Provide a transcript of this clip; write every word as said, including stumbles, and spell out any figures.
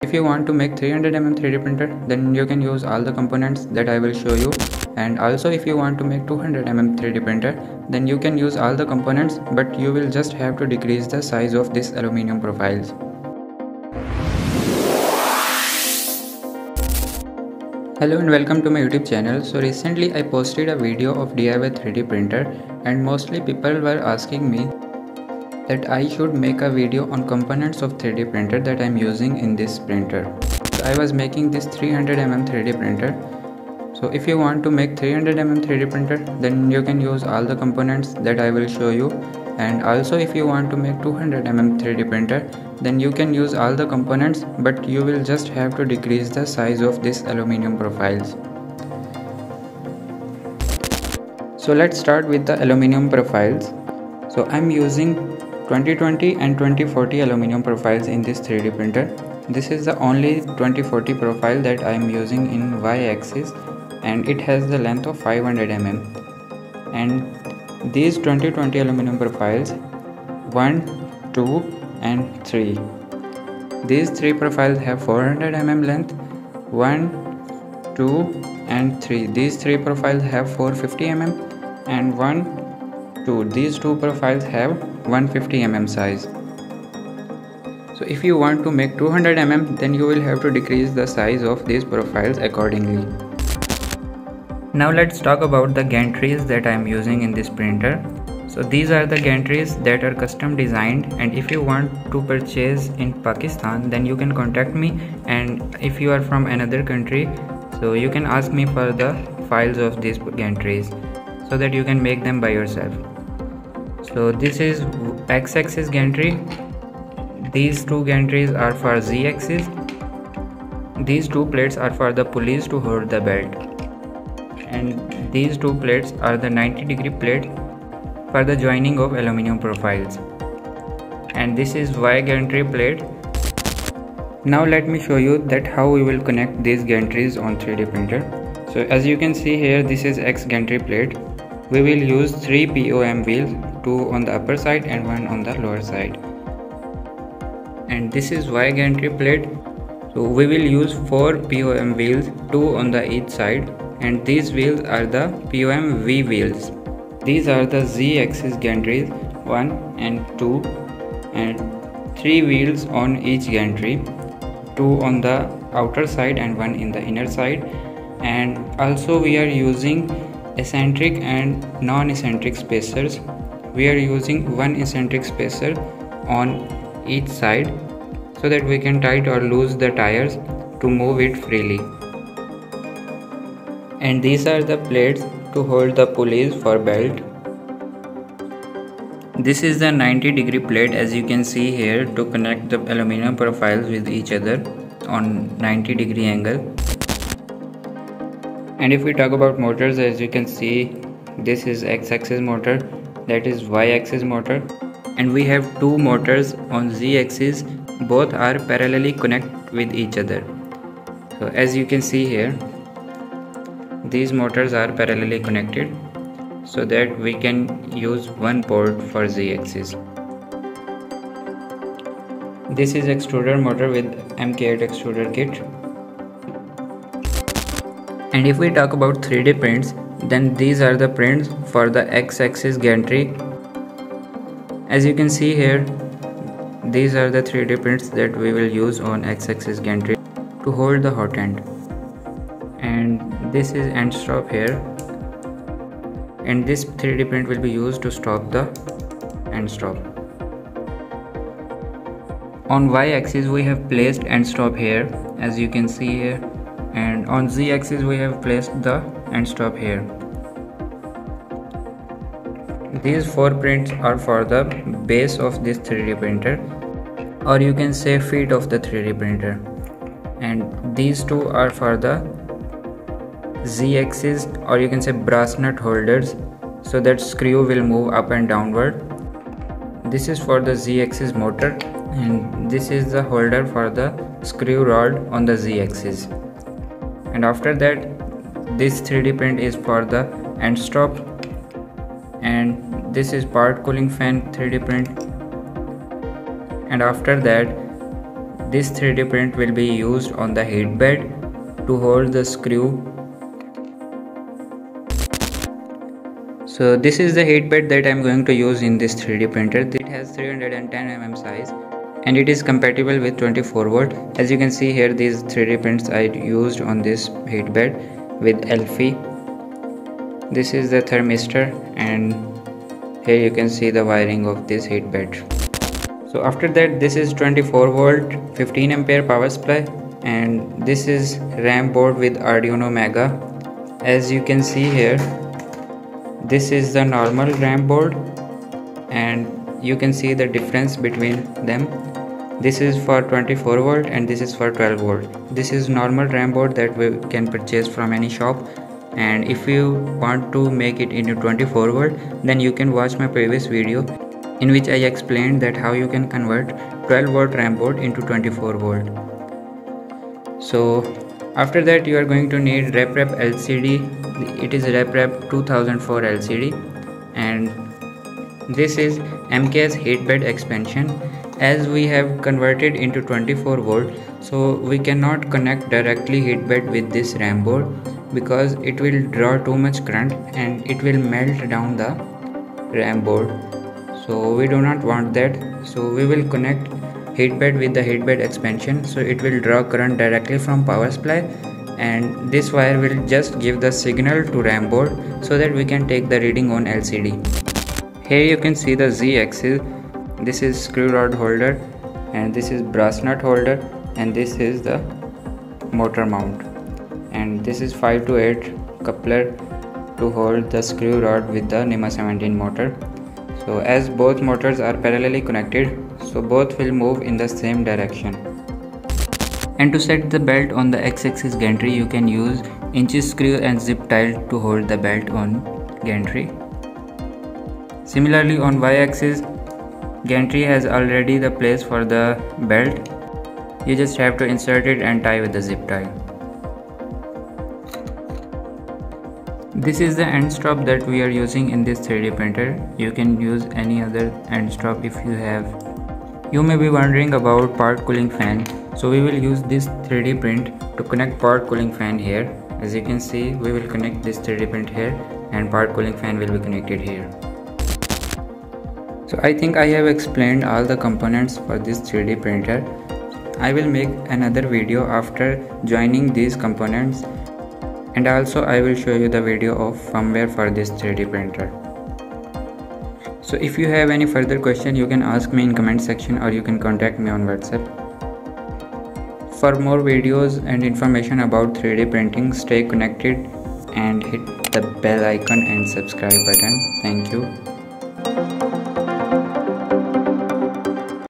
If you want to make three hundred millimeter three D printer, then you can use all the components that I will show you. And also if you want to make two hundred millimeter three D printer, then you can use all the components, but you will just have to decrease the size of these aluminum profiles. Hello and welcome to my YouTube channel. So recently I posted a video of D I Y three D printer, and mostly people were asking me that I should make a video on components of three D printer that I am using in this printer. So I was making this three hundred millimeter three D printer. So if you want to make three hundred millimeter three D printer, then you can use all the components that I will show you. And also if you want to make two hundred millimeter three D printer, then you can use all the components, but you will just have to decrease the size of these aluminum profiles. So let's start with the aluminum profiles. So I'm using twenty twenty and twenty forty aluminum profiles in this three D printer. This is the only twenty forty profile that I am using in Y axis, and it has the length of five hundred millimeter. And these twenty twenty aluminum profiles one, two and three. These three profiles have four hundred millimeter length. One, two and three. These three profiles have four hundred fifty millimeter, and one, two. These two profiles have one hundred fifty millimeter size. So if you want to make two hundred millimeter, then you will have to decrease the size of these profiles accordingly. Now let's talk about the gantries that I am using in this printer. So these are the gantries that are custom designed, and if you want to purchase in Pakistan, then you can contact me, and if you are from another country, so you can ask me for the files of these gantries so that you can make them by yourself. So this is X-axis gantry, these two gantries are for Z-axis, these two plates are for the pulleys to hold the belt, and these two plates are the ninety degree plate for the joining of aluminum profiles, and this is Y gantry plate. Now let me show you that how we will connect these gantries on three D printer. So as you can see here, this is X gantry plate. We will use three P O M wheels, two on the upper side and one on the lower side. And this is Y gantry plate. So we will use four P O M wheels, two on the each side, and these wheels are the P O M V wheels. These are the Z axis gantries, one and two, and three wheels on each gantry, two on the outer side and one in the inner side. And also we are using eccentric and non-eccentric spacers. We are using one eccentric spacer on each side so that we can tight or loose the tires to move it freely. And these are the plates to hold the pulleys for belt. This is the ninety degree plate, as you can see here, to connect the aluminum profiles with each other on ninety degree angle. And if we talk about motors, as you can see, this is X-axis motor, that is Y-axis motor, and we have two motors on Z-axis. Both are parallelly connect with each other. So as you can see here, these motors are parallelly connected so that we can use one port for Z-axis. This is extruder motor with M K eight extruder kit. And if we talk about three D prints, then these are the prints for the X-axis gantry. As you can see here, these are the three D prints that we will use on X-axis gantry to hold the hot end. And this is end stop here, and this three D print will be used to stop the end stop. On Y-axis we have placed end stop here, as you can see here. And on Z axis we have placed the end stop here. These four prints are for the base of this three D printer, or you can say feet of the three D printer. And these two are for the Z axis, or you can say brass nut holders, so that screw will move up and downward. This is for the Z axis motor, and this is the holder for the screw rod on the Z axis. And after that, this three D print is for the end stop, and this is part cooling fan three D print. And after that, This three D print will be used on the heat bed to hold the screw. So this is the heat bed that I am going to use in this three D printer. It has three hundred ten millimeter size and it is compatible with twenty-four volt. As you can see here, these three D prints I used on this heat bed with Elfie. This is the thermistor and here you can see the wiring of this heat bed. So after that, this is twenty-four volt fifteen ampere power supply and this is RAM board with Arduino Mega. As you can see here, this is the normal RAM board and you can see the difference between them. This is for twenty-four volt and this is for twelve volt. This is normal RAM board that we can purchase from any shop, and if you want to make it into twenty-four volt, then you can watch my previous video in which I explained that how you can convert twelve volt RAM board into twenty-four volt. So after that, you are going to need RepRap L C D. It is RepRap two thousand four L C D and this is M K S heat bed expansion. As we have converted into twenty-four volt, so we cannot connect directly heat bed with this RAM board because it will draw too much current and it will melt down the RAM board. So we do not want that, so we will connect heat bed with the heat bed expansion, so it will draw current directly from power supply and this wire will just give the signal to RAM board so that we can take the reading on L C D. Here you can see the Z axis. This is screw rod holder and this is brass nut holder and this is the motor mount and this is five to eight coupler to hold the screw rod with the NEMA seventeen motor. So as both motors are parallelly connected, so both will move in the same direction. And to set the belt on the x-axis gantry, you can use inches screw and zip tie to hold the belt on gantry. Similarly, on y-axis, gantry has already the place for the belt. You just have to insert it and tie with the zip tie. This is the end stop that we are using in this three D printer. You can use any other end stop if you have. You may be wondering about part cooling fan, so we will use this three D print to connect part cooling fan here. As you can see, we will connect this three D print here and part cooling fan will be connected here. So I think I have explained all the components for this three D printer. I will make another video after joining these components and also I will show you the video of firmware for this three D printer. So if you have any further question, you can ask me in comment section or you can contact me on WhatsApp. For more videos and information about three D printing, stay connected and hit the bell icon and subscribe button. Thank you.